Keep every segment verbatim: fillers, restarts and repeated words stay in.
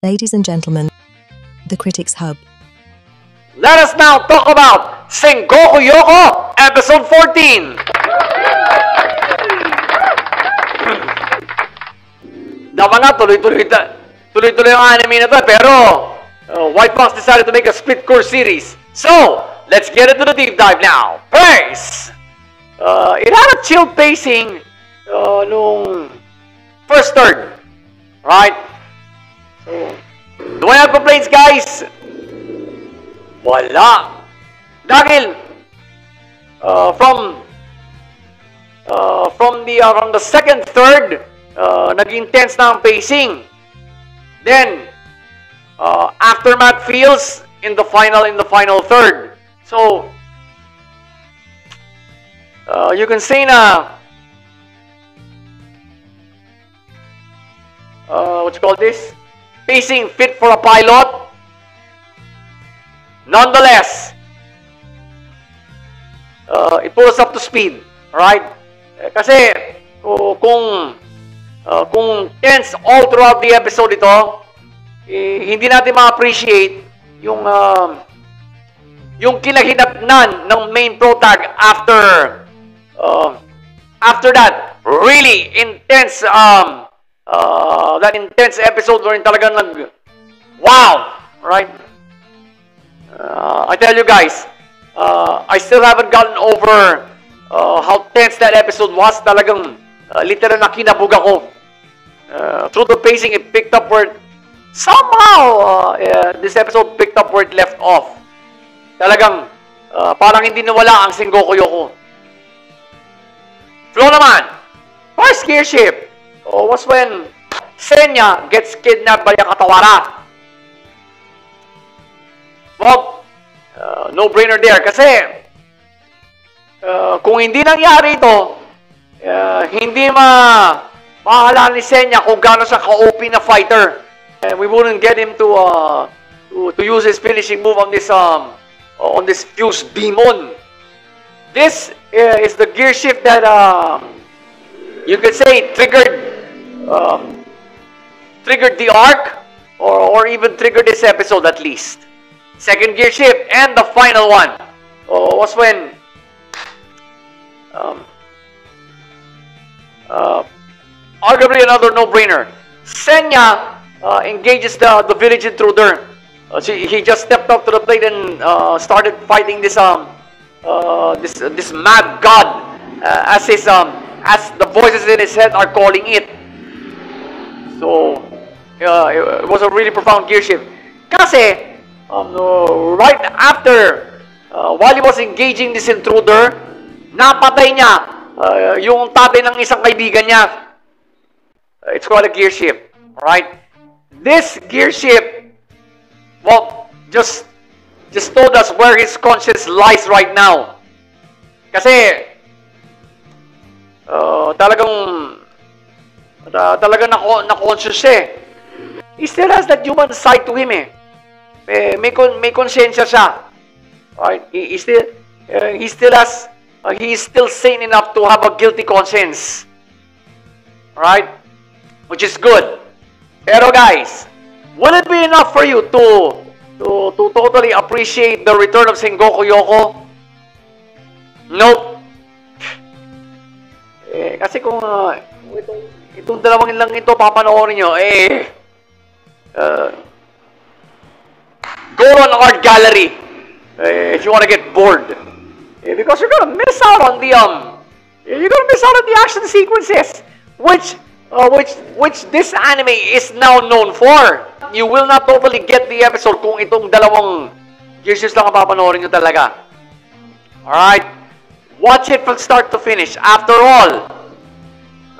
Ladies and gentlemen, the Critics Hub. Let us now talk about Sengoku Youko, episode fourteen. Dapat nga tuloy-tuloy tuloy-tuloy ang anime na to, pero uh, White Box decided to make a split core series. So, let's get into the deep dive now. Pace! Uh, it had a chill pacing uh, nung first third. Right? So, do I have complaints, guys? Wala. Dahil uh, from uh, from the uh, from the second third, uh, naging tense na ang pacing. Then uh, aftermath feels in the final in the final third. So uh, you can say na uh, what you call this? Pacing fit for a pilot. Nonetheless, uh, it pulls up to speed, right? Kasi uh, kung uh, kung tense all throughout the episode ito, eh, hindi natin ma-appreciate yung uh, yung kinahinatnan ng main protag after uh, after that really intense um Uh, that intense episode wherein talagang nag wow, right? Uh, I tell you guys, uh, I still haven't gotten over uh, how tense that episode was. Talagang uh, literal na kinabog ako. Uh, through the pacing, it picked up where somehow uh, uh, this episode picked up where it left off. Talagang uh, parang hindi nawala ang Sengoku Youko. Flow naman, first gear ship. Oh, was when Senya gets kidnapped by Yakatawara. Well, uh, no-brainer there. Kasi, uh, kung hindi nangyari ito, uh, hindi ma mahalaan ni Senya kung gano'n siya ka-O P na fighter. And we wouldn't get him to, uh, to, to use his finishing move on this, um, on this fused demon. This uh, is the gear shift that, uh, you could say, triggered Um, triggered the arc or, or even triggered this episode at least. Second gear shift and the final one oh, was when um, uh, arguably another no-brainer. Senya uh, engages the, the village intruder. Uh, she, he just stepped up to the plate and uh, started fighting this um uh, this uh, this mad god uh, as his um as the voices in his head are calling it. So, uh, it was a really profound gear shift. Kasi, um, uh, right after, uh, while he was engaging this intruder, napatay niya uh, yung tabi ng isang kaibigan niya. Uh, it's called a gear shift, right? This gear shift, well, just, just told us where his conscience lies right now. Kasi, uh, talagang, Uh, talaga na-conscious siya eh. He still has that human side to him eh. May, may, con may konsensya siya. Right? He, he, still, uh, he still has, uh, he is still sane enough to have a guilty conscience. Right? Which is good. Pero guys, will it be enough for you to, to, to totally appreciate the return of Sengoku Youko? Nope. Eh, kasi kung uh, itong, itong dalawang lang ito, papanoorin nyo, eh, uh, go on art gallery, eh, if you wanna get bored. Eh, because you're gonna miss out on the, um, you're gonna miss out on the action sequences, which, uh, which, which this anime is now known for. You will not totally get the episode kung itong dalawang issues lang papanoorin nyo talaga. Alright? Watch it from start to finish. After all,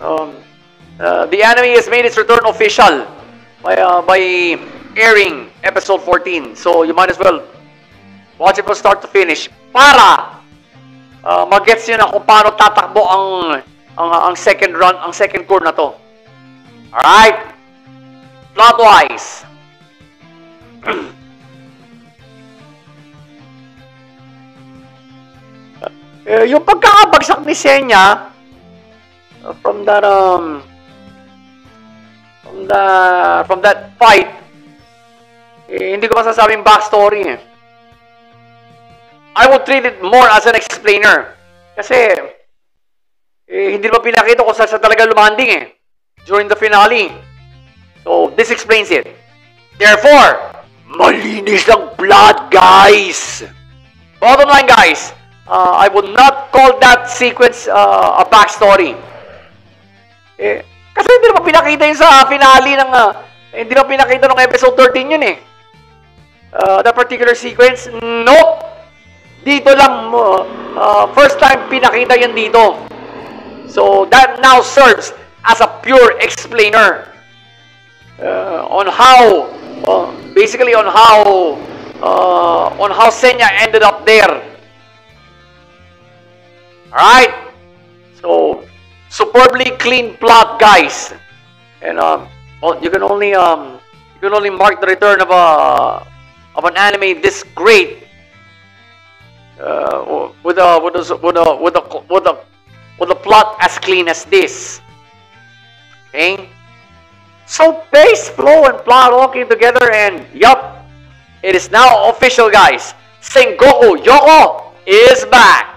um, Uh, the anime has made its return official by, uh, by airing episode fourteen. So you might as well watch it from start to finish para uh, mag-gets nyo na kung paano tatakbo ang, ang, ang second run, ang second core na to. Alright? Plot-wise. uh, yung pagkakabagsak ni Senya uh, from that um From, the, from that fight, Hindi ko masasabing backstory eh. I would treat it more as an explainer. Kasi, eh, hindi ba pinakita kung saan talaga lumanding eh. During the finale. So, this explains it. Therefore, malinis lang blood, guys! Bottom line, guys, uh, I would not call that sequence uh, a backstory. Eh, kasi hindi naman pinakita yun sa finale ng... Uh, hindi naman pinakita ng episode thirteen yun eh. Uh, that particular sequence, nope! Dito lang, uh, uh, first time pinakita yun dito. So, that now serves as a pure explainer uh, on how... Uh, basically on how... Uh, on how Senya ended up there. Alright? So, superbly clean plot, guys. And, um, well, you can only, um, you can only mark the return of a, of an anime this great, uh, with a, with a, with a, with a, with a, with a plot as clean as this. Okay? So, pace, flow, and plot all came together, and, yup. It is now official, guys. Sengoku Youko is back.